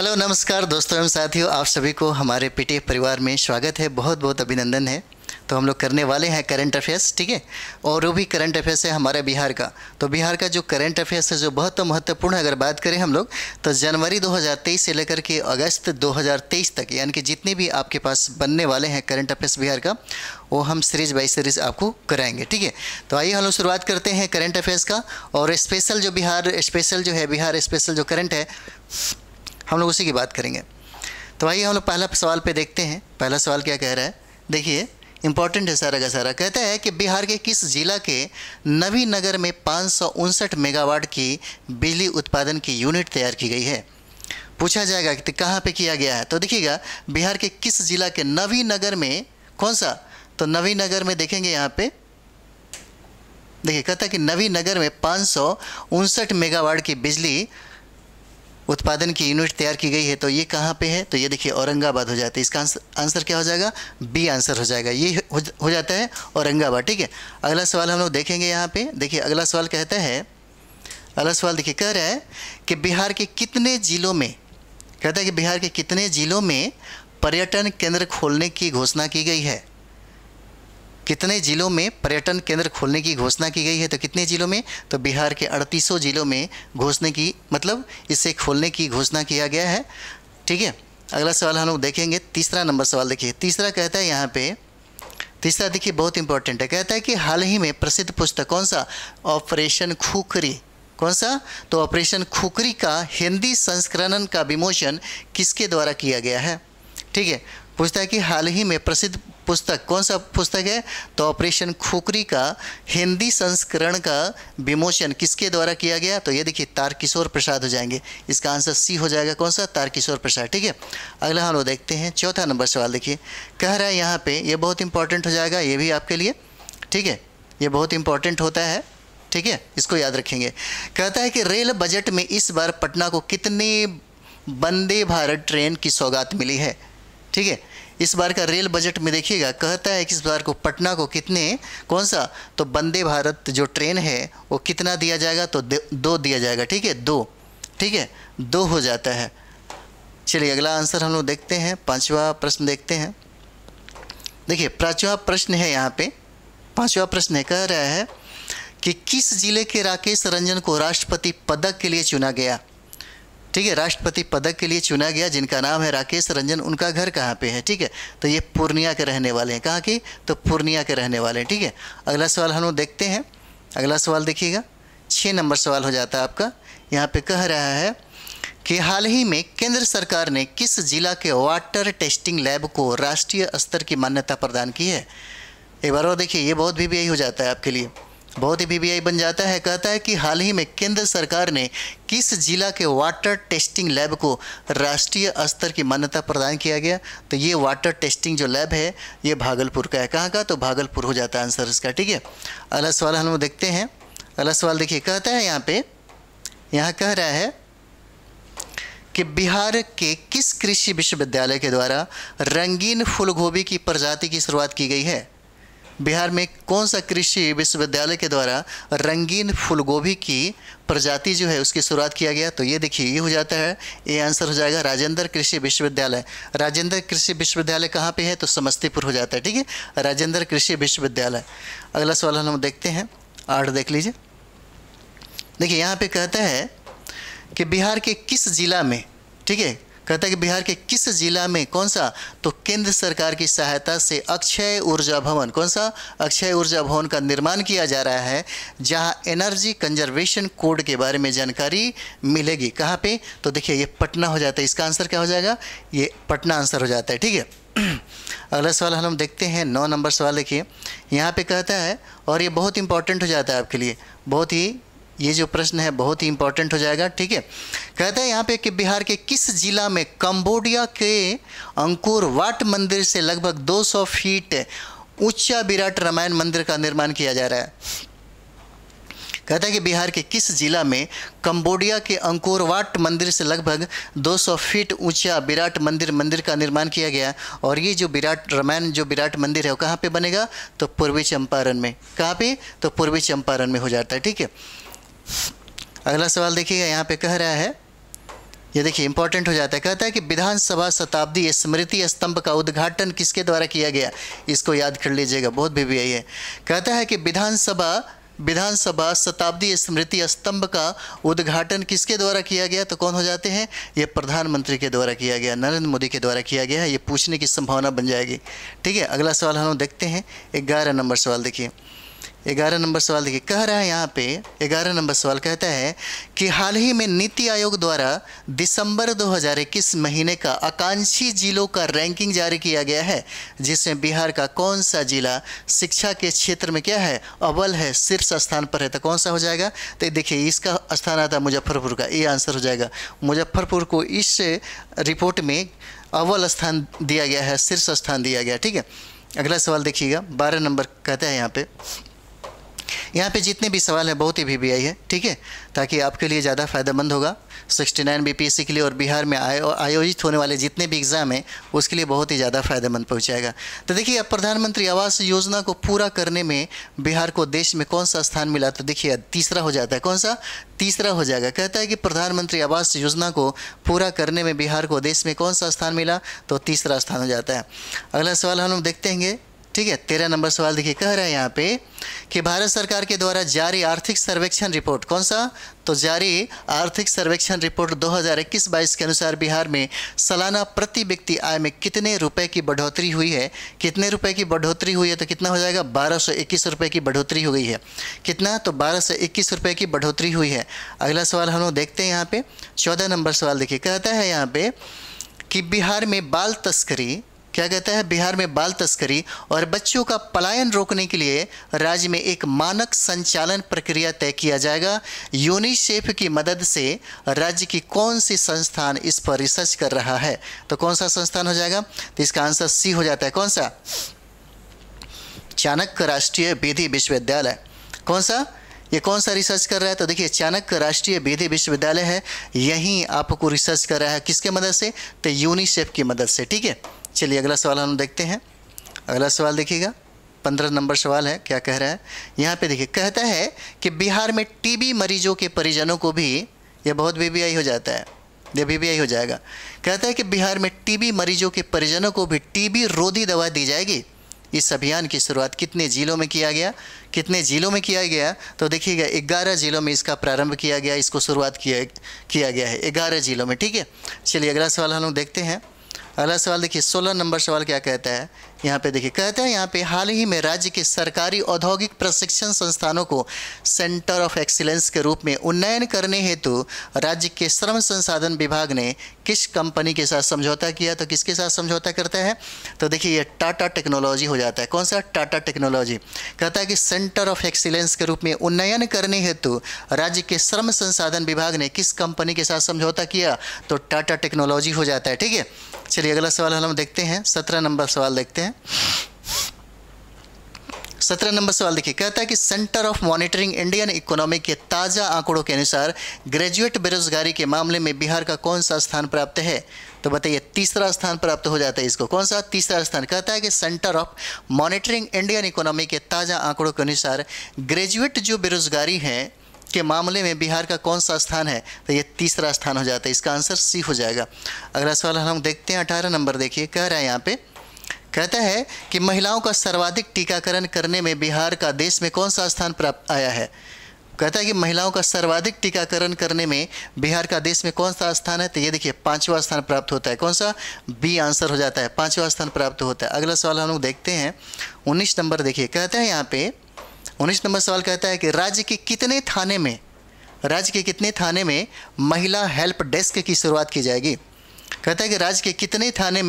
Hello नमस्कार दोस्तों एवं साथियों, आप सभी को हमारे पीटीए परिवार में स्वागत है। बहुत बहुत अभिनंदन है। तो हम लोग करने वाले हैं करंट अफेयर्स, ठीक है। और वो भी करंट अफेयर्स है हमारे बिहार का। तो बिहार का जो करंट अफेयर्स है जो बहुत तो महत्वपूर्ण है, अगर बात करें हम लोग तो जनवरी 2023 से लेकर के अगस्त 2023 तक, यानी कि जितने भी आपके पास बनने वाले हैं करंट अफेयर्स बिहार का, वो हम सीरीज बाई सीरीज आपको कराएंगे, ठीक है। तो आइए हम लोग शुरुआत करते हैं करंट अफेयर्स का। और स्पेशल जो बिहार स्पेशल जो है, बिहार स्पेशल जो करंट है, हम लोग उसी की बात करेंगे। तो आइए हम लोग पहला सवाल पे देखते हैं। पहला सवाल क्या कह रहा है, देखिए इम्पॉर्टेंट है सारा का सारा। कहता है कि बिहार के किस जिला के नवीनगर में 559 मेगावाट की बिजली उत्पादन की यूनिट तैयार की गई है। पूछा जाएगा कि कहाँ पे किया गया है। तो देखिएगा बिहार के किस जिला के नवीनगर में, कौन सा, तो नवीनगर में देखेंगे। यहाँ पे देखिए कहता है कि नवीनगर में 559 मेगावाट की बिजली उत्पादन की यूनिट तैयार की गई है। तो ये कहाँ पे है, तो ये देखिए औरंगाबाद हो जाता है। इसका आंसर क्या हो जाएगा, बी आंसर हो जाएगा, ये हो जाता है औरंगाबाद, ठीक है। अगला सवाल हम लोग देखेंगे। यहाँ पे देखिए अगला सवाल कहता है, अगला सवाल देखिए कह रहा है कि बिहार के कितने जिलों में, कहता है कि बिहार के कितने जिलों में पर्यटन केंद्र खोलने की घोषणा की गई है। कितने जिलों में पर्यटन केंद्र खोलने की घोषणा की गई है, तो कितने जिलों में, तो बिहार के 3800 जिलों में घोषणा की, मतलब इसे खोलने की घोषणा किया गया है, ठीक है। अगला सवाल हम लोग देखेंगे। तीसरा नंबर सवाल देखिए, तीसरा कहता है यहाँ पे, तीसरा देखिए बहुत इंपॉर्टेंट है। कहता है कि हाल ही में प्रसिद्ध पुस्तक, कौन सा, ऑपरेशन खुकरी, कौन सा, तो ऑपरेशन खुकरी का हिंदी संस्करण का विमोचन किसके द्वारा किया गया है, ठीक है। पूछता है कि हाल ही में प्रसिद्ध पुस्तक, कौन सा पुस्तक है, तो ऑपरेशन खुकरी का हिंदी संस्करण का विमोचन किसके द्वारा किया गया, तो ये देखिए तारकिशोर प्रसाद हो जाएंगे। इसका आंसर सी हो जाएगा, कौन सा, तारकिशोर प्रसाद, ठीक है। अगला हम लोग देखते हैं चौथा नंबर सवाल। देखिए कह रहा है यहाँ पे, ये बहुत इंपॉर्टेंट हो जाएगा, ये भी आपके लिए, ठीक है, ये बहुत इंपॉर्टेंट होता है, ठीक है, इसको याद रखेंगे। कहता है कि रेल बजट में इस बार पटना को कितने वंदे भारत ट्रेन की सौगात मिली है, ठीक है। इस बार का रेल बजट में देखिएगा कहता है कि इस बार को पटना को कितने, कौन सा, तो वंदे भारत जो ट्रेन है वो कितना दिया जाएगा, तो दो दिया जाएगा, ठीक है, दो, ठीक है, दो हो जाता है। चलिए अगला आंसर हम लोग देखते हैं, पांचवा प्रश्न देखते हैं। देखिए पांचवा प्रश्न है यहाँ पे, पांचवा प्रश्न है, कह रहा है कि किस जिले के राकेश रंजन को राष्ट्रपति पदक के लिए चुना गया, ठीक है, राष्ट्रपति पदक के लिए चुना गया, जिनका नाम है राकेश रंजन, उनका घर कहाँ पे है, ठीक है, तो ये पूर्णिया के रहने वाले हैं। कहाँ के, तो पूर्णिया के रहने वाले हैं, ठीक है। अगला सवाल हम लोग देखते हैं। अगला सवाल देखिएगा 6 नंबर सवाल हो जाता है आपका। यहाँ पे कह रहा है कि हाल ही में केंद्र सरकार ने किस जिला के वाटर टेस्टिंग लैब को राष्ट्रीय स्तर की मान्यता प्रदान की है। एक बार और देखिए, ये बहुत VVI हो जाता है आपके लिए, बहुत ही VVI बन जाता है। कहता है कि हाल ही में केंद्र सरकार ने किस जिला के वाटर टेस्टिंग लैब को राष्ट्रीय स्तर की मान्यता प्रदान किया गया, तो ये वाटर टेस्टिंग जो लैब है ये भागलपुर का है। कहाँ का, तो भागलपुर हो जाता है आंसर इसका, ठीक है। अगला सवाल हम लोग देखते हैं। अगला सवाल देखिए कहता है यहाँ पे, यहाँ कह रहा है कि बिहार के किस कृषि विश्वविद्यालय के द्वारा रंगीन फूलगोभी की प्रजाति की शुरुआत की गई है। बिहार में कौन सा कृषि विश्वविद्यालय के द्वारा रंगीन फूलगोभी की प्रजाति जो है उसकी शुरुआत किया गया, तो ये देखिए ये हो जाता है, ये आंसर हो जाएगा राजेंद्र कृषि विश्वविद्यालय। राजेंद्र कृषि विश्वविद्यालय कहाँ पे है, तो समस्तीपुर हो जाता है, ठीक है, राजेंद्र कृषि विश्वविद्यालय। अगला सवाल हम देखते हैं 8 देख लीजिए। देखिए यहाँ पर कहता है कि बिहार के किस जिला में, ठीक है, कहता है कि बिहार के किस जिला में, कौन सा, तो केंद्र सरकार की सहायता से अक्षय ऊर्जा भवन, कौन सा, अक्षय ऊर्जा भवन का निर्माण किया जा रहा है, जहां एनर्जी कंजर्वेशन कोड के बारे में जानकारी मिलेगी। कहां पे, तो देखिए ये पटना हो जाता है। इसका आंसर क्या हो जाएगा, ये पटना आंसर हो जाता है, ठीक है। अगला सवाल हम देखते हैं 9 नंबर सवाल। देखिए यहाँ पर कहता है, और ये बहुत इंपॉर्टेंट हो जाता है आपके लिए, बहुत ही, ये जो प्रश्न है बहुत ही इंपॉर्टेंट हो जाएगा, ठीक है। कहता है यहाँ पे कि बिहार के किस जिला में कंबोडिया के अंकोर वाट मंदिर से लगभग 200 फीट ऊंचा विराट रामायण मंदिर का निर्माण किया जा रहा है। कहता है कि बिहार के किस जिला में कंबोडिया के अंकोर वाट मंदिर से लगभग 200 फीट ऊंचा विराट मंदिर का निर्माण किया गया, और ये जो विराट रामायण जो विराट मंदिर है वो कहाँ पे बनेगा, तो पूर्वी चंपारण में। कहाँ पे, तो पूर्वी चंपारण में हो जाता है, ठीक है। अगला सवाल देखिएगा यहाँ पे कह रहा है ये देखिए इंपॉर्टेंट हो जाता है, कहता है कि विधानसभा शताब्दी स्मृति स्तंभ का उद्घाटन किसके द्वारा किया गया, इसको याद कर लीजिएगा, बहुत बीबीआई है। कहता है कि विधानसभा शताब्दी स्मृति स्तंभ का उद्घाटन किसके द्वारा किया गया, तो कौन हो जाते हैं, ये प्रधानमंत्री के द्वारा किया गया, नरेंद्र मोदी के द्वारा किया गया है। ये पूछने की संभावना बन जाएगी। ठीक है, अगला सवाल हम देखते हैं 11 नंबर सवाल। देखिए 11 नंबर सवाल, देखिए कह रहा है यहाँ पे 11 नंबर सवाल कहता है कि हाल ही में नीति आयोग द्वारा दिसंबर 2021 महीने का आकांक्षी जिलों का रैंकिंग जारी किया गया है, जिसमें बिहार का कौन सा जिला शिक्षा के क्षेत्र में क्या है, अव्वल है, शीर्ष स्थान पर है, तो कौन सा हो जाएगा। तो देखिए इसका स्थान आता है मुजफ्फरपुर का, ये आंसर हो जाएगा। मुजफ्फरपुर को इस रिपोर्ट में अव्वल स्थान दिया गया है, शीर्ष स्थान दिया गया। ठीक है, अगला सवाल देखिएगा 12 नंबर कहता है यहाँ पे, यहाँ पे जितने भी सवाल हैं बहुत ही वीवीआई है, ठीक है, ताकि आपके लिए ज़्यादा फायदेमंद होगा 69 बीपीएससी के लिए, और बिहार में आयोजित होने वाले जितने भी एग्ज़ाम हैं उसके लिए बहुत ही ज़्यादा फायदेमंद पहुँचाएगा। तो देखिए अब प्रधानमंत्री आवास योजना को पूरा करने में बिहार को देश में कौन सा स्थान मिला, तो देखिए तीसरा हो जाता है, कौन सा, तीसरा हो जाएगा। कहता है कि प्रधानमंत्री आवास योजना को पूरा करने में बिहार को देश में कौन सा स्थान मिला, तो तीसरा स्थान हो जाता है। अगला सवाल हम देखते हैं, ठीक है 13 नंबर सवाल, देखिए कह रहा है यहाँ पे कि भारत सरकार के द्वारा जारी आर्थिक सर्वेक्षण रिपोर्ट, कौन सा, तो जारी आर्थिक सर्वेक्षण रिपोर्ट 2021-22 के अनुसार बिहार में सालाना प्रति व्यक्ति आय में कितने रुपए की बढ़ोतरी हुई है, कितने रुपए की बढ़ोतरी हुई है, तो कितना हो जाएगा 1221 रुपये की बढ़ोतरी हुई है, कितना, तो 1221 रुपये की बढ़ोतरी हुई है। अगला सवाल हम लोग देखते हैं यहाँ पे 14 नंबर सवाल, देखिए कहता है यहाँ पे कि बिहार में बाल तस्करी, क्या कहता है, बिहार में बाल तस्करी और बच्चों का पलायन रोकने के लिए राज्य में एक मानक संचालन प्रक्रिया तय किया जाएगा, यूनिसेफ की मदद से राज्य की कौन सी संस्थान इस पर रिसर्च कर रहा है, तो कौन सा संस्थान हो जाएगा, तो इसका आंसर सी हो जाता है, कौन सा, चाणक्य राष्ट्रीय विधि विश्वविद्यालय। कौन सा, ये कौन सा रिसर्च कर रहा है, तो देखिए चाणक्य राष्ट्रीय विधि विश्वविद्यालय है, यहीं आपको रिसर्च कर रहा है, किसके मदद से, तो यूनिसेफ की मदद से। ठीक है, चलिए अगला सवाल हम देखते हैं। अगला सवाल देखिएगा 15 नंबर सवाल है, क्या कह रहा है यहाँ पे, देखिए कहता है कि बिहार में टीबी मरीजों के परिजनों को भी, यह बहुत बीबीआई हो जाता है, यह बीबीआई हो जाएगा। कहता है कि बिहार में टीबी मरीजों के परिजनों को भी टीबी रोधी दवा दी जाएगी। इस अभियान की शुरुआत कितने जिलों में किया गया, कितने जिलों में किया गया, तो देखिएगा 11 जिलों में इसका प्रारंभ किया गया, इसको शुरुआत किया गया है 11 जिलों में। ठीक है, चलिए अगला सवाल हम लोग देखते हैं। अगला सवाल देखिए 16 नंबर सवाल, क्या कहता है यहाँ पे, देखिए कहता है यहाँ पे हाल ही में राज्य के सरकारी औद्योगिक प्रशिक्षण संस्थानों को सेंटर ऑफ एक्सीलेंस के रूप में उन्नयन करने हेतु राज्य के श्रम संसाधन विभाग ने किस कंपनी के साथ समझौता किया, तो किसके साथ समझौता करता है, तो देखिए ये टाटा टेक्नोलॉजी हो जाता है। कौन सा, टाटा टेक्नोलॉजी। कहता है कि सेंटर ऑफ एक्सीलेंस के रूप में उन्नयन करने हेतु राज्य के श्रम संसाधन विभाग ने किस कंपनी के साथ समझौता किया, तो टाटा टेक्नोलॉजी हो जाता है। ठीक है, चलिए अगला सवाल हम देखते हैं 17 नंबर सवाल देखते हैं। 17 नंबर सवाल देखिए, कहता है कि centre of monitoring Indian economy के ताज़ा आंकड़ों के अनुसार ग्रेजुएट बेरोजगारी के मामले में बिहार का कौन सा स्थान प्राप्त है, तो बताइए तीसरा स्थान प्राप्त हो जाता है इसको, कौन सा, तीसरा स्थान। कहता है कि centre of monitoring Indian economy के ताज़ा आंकड़ों के अनुसार ग्रेजुएट जो बेरोजगारी है के मामले में बिहार का कौन सा स्थान है, तो ये तीसरा स्थान हो जाता है, इसका आंसर सी हो जाएगा। अगला सवाल हम देखते हैं 18 नंबर, देखिए कह रहा है यहाँ पे, कहता है कि महिलाओं का सर्वाधिक टीकाकरण करने में बिहार का देश में कौन सा स्थान प्राप्त आया है। कहता है कि महिलाओं का सर्वाधिक टीकाकरण करने में बिहार का देश में कौन सा स्थान है, तो ये देखिए 5वां स्थान प्राप्त होता है, कौन सा, बी आंसर हो जाता है, 5वां स्थान प्राप्त होता है। अगला सवाल हम लोग देखते हैं 19 नंबर, देखिए कहता है यहाँ पे 19 नंबर सवाल कहता है कि राज्य के कितने थाने में महिला हेल्प डेस्क की शुरुआत की जाएगी। कहता है कि राज्य के कितने थाने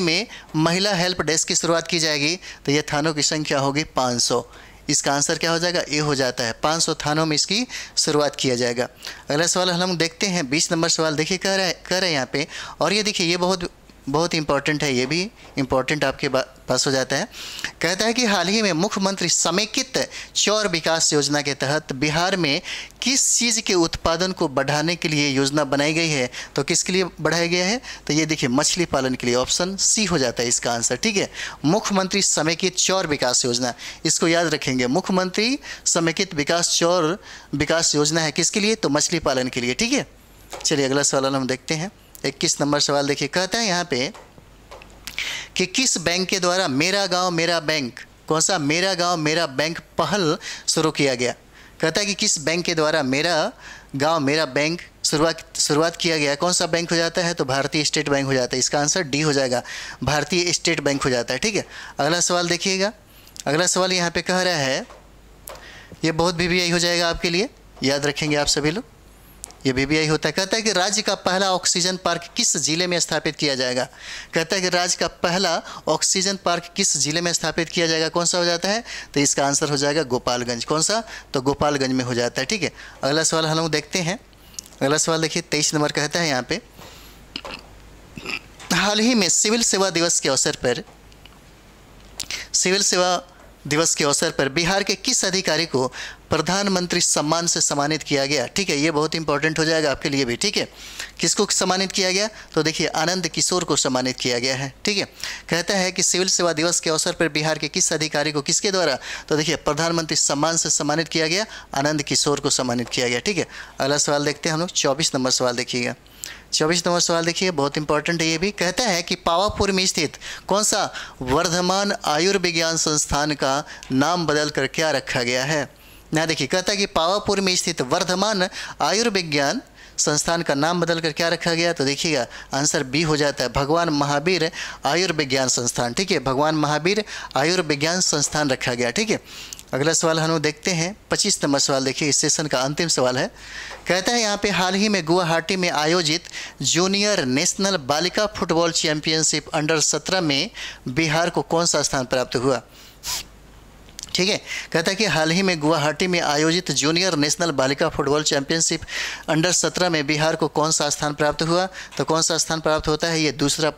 में महिला हेल्प डेस्क की शुरुआत की जाएगी, तो यह थानों की संख्या होगी 500, इसका आंसर क्या हो जाएगा, ए हो जाता है, 500 थानों में इसकी शुरुआत किया जाएगा। अगला सवाल हम देखते हैं 20 नंबर सवाल, देखिए कह रहे हैं यहाँ पे, और ये देखिए ये बहुत इंपॉर्टेंट है, ये भी इम्पॉर्टेंट आपके पास हो जाता है। कहता है कि हाल ही में मुख्यमंत्री समेकित चौर विकास योजना के तहत बिहार में किस चीज़ के उत्पादन को बढ़ाने के लिए योजना बनाई गई है, तो किसके लिए बढ़ाया गया है, तो ये देखिए मछली पालन के लिए, ऑप्शन सी हो जाता है इसका आंसर। ठीक है, मुख्यमंत्री समेकित चौर विकास योजना, इसको याद रखेंगे, मुख्यमंत्री समेकित विकास चौर विकास योजना है किसके लिए, तो मछली पालन के लिए। ठीक है, चलिए अगला सवाल हम देखते हैं 21 नंबर सवाल। देखिए कहता है यहाँ पे कि किस बैंक के द्वारा मेरा गांव मेरा बैंक, कौन सा मेरा गांव मेरा बैंक पहल शुरू किया गया। कहता है कि किस बैंक के द्वारा मेरा गांव मेरा बैंक शुरुआत किया गया, कौन सा बैंक हो जाता है, तो भारतीय स्टेट बैंक हो जाता है। इसका आंसर डी हो जाएगा, भारतीय स्टेट बैंक हो जाता है। ठीक है, अगला सवाल देखिएगा। अगला सवाल यहाँ पे कह रहा है, ये बहुत बीबीआई हो जाएगा आपके लिए, याद रखेंगे आप सभी लोग, ये बीबीआई होता है। कहता है कि राज्य का पहला ऑक्सीजन पार्क किस जिले में स्थापित किया जाएगा। कहता है कि राज्य का पहला ऑक्सीजन पार्क किस जिले में स्थापित किया जाएगा, कौन सा हो जाता है, तो इसका आंसर हो जाएगा गोपालगंज। कौन सा, तो गोपालगंज में हो जाता है। ठीक है, अगला सवाल हम लोग देखते हैं। अगला सवाल देखिए 23 नंबर। कहता है यहाँ पे हाल ही में सिविल सेवा दिवस के अवसर पर बिहार के किस अधिकारी को प्रधानमंत्री सम्मान से सम्मानित किया गया। ठीक है, ये बहुत इंपॉर्टेंट हो जाएगा आपके लिए भी। ठीक है, किसको सम्मानित किया गया, तो देखिए आनंद किशोर को सम्मानित किया गया है। ठीक है, कहता है कि सिविल सेवा दिवस के अवसर पर बिहार के किस अधिकारी को किसके द्वारा, तो देखिए प्रधानमंत्री सम्मान से सम्मानित किया गया, आनंद किशोर को सम्मानित किया गया। ठीक है, अगला सवाल देखते हैं हम लोग 24 नंबर सवाल। देखिएगा 24 नंबर सवाल, देखिए बहुत इंपॉर्टेंट है ये भी। कहता है कि पावापुर में स्थित कौन सा वर्धमान आयुर्विज्ञान संस्थान का नाम बदल कर क्या रखा गया है। यहाँ देखिए कहता है कि पावापुर में स्थित वर्धमान आयुर्विज्ञान संस्थान का नाम बदल कर क्या रखा गया, तो देखिएगा आंसर बी हो जाता है, भगवान महावीर आयुर्विज्ञान संस्थान। ठीक है, भगवान महावीर आयुर्विज्ञान संस्थान रखा गया। ठीक है, अगला सवाल हम देखते हैं 25 नंबर सवाल। देखिए इस सेशन का अंतिम सवाल है। कहता है यहाँ पे हाल ही में गुवाहाटी में आयोजित जूनियर नेशनल बालिका फुटबॉल चैंपियनशिप अंडर 17 में बिहार को कौन सा स्थान प्राप्त हुआ। ठीक है, कहता है कि हाल ही में गुवाहाटी में आयोजित जूनियर नेशनल बालिका फुटबॉल चैंपियनशिप अंडर 17 में बिहार को कौन सा स्थान प्राप्त हुआ, तो कौन सा स्थान प्राप्त होता है, ये दूसरा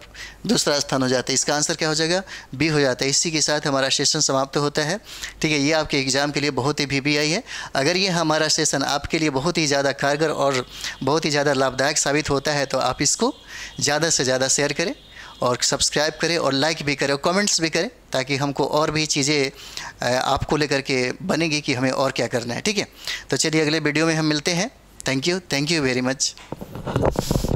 स्थान हो जाता है। इसका आंसर क्या हो जाएगा, बी हो जाता है। इसी के साथ हमारा सेशन समाप्त होता है। ठीक है, ये आपके एग्जाम के लिए बहुत ही वीवीआई है। अगर ये हमारा सेशन आपके लिए बहुत ही ज़्यादा कारगर और बहुत ही ज़्यादा लाभदायक साबित होता है तो आप इसको ज़्यादा से ज़्यादा शेयर करें और सब्सक्राइब करें और लाइक भी करें और कमेंट्स भी करें, ताकि हमको और भी चीज़ें आपको लेकर के बनेगी कि हमें और क्या करना है। ठीक है, तो चलिए अगले वीडियो में हम मिलते हैं। Thank you very much.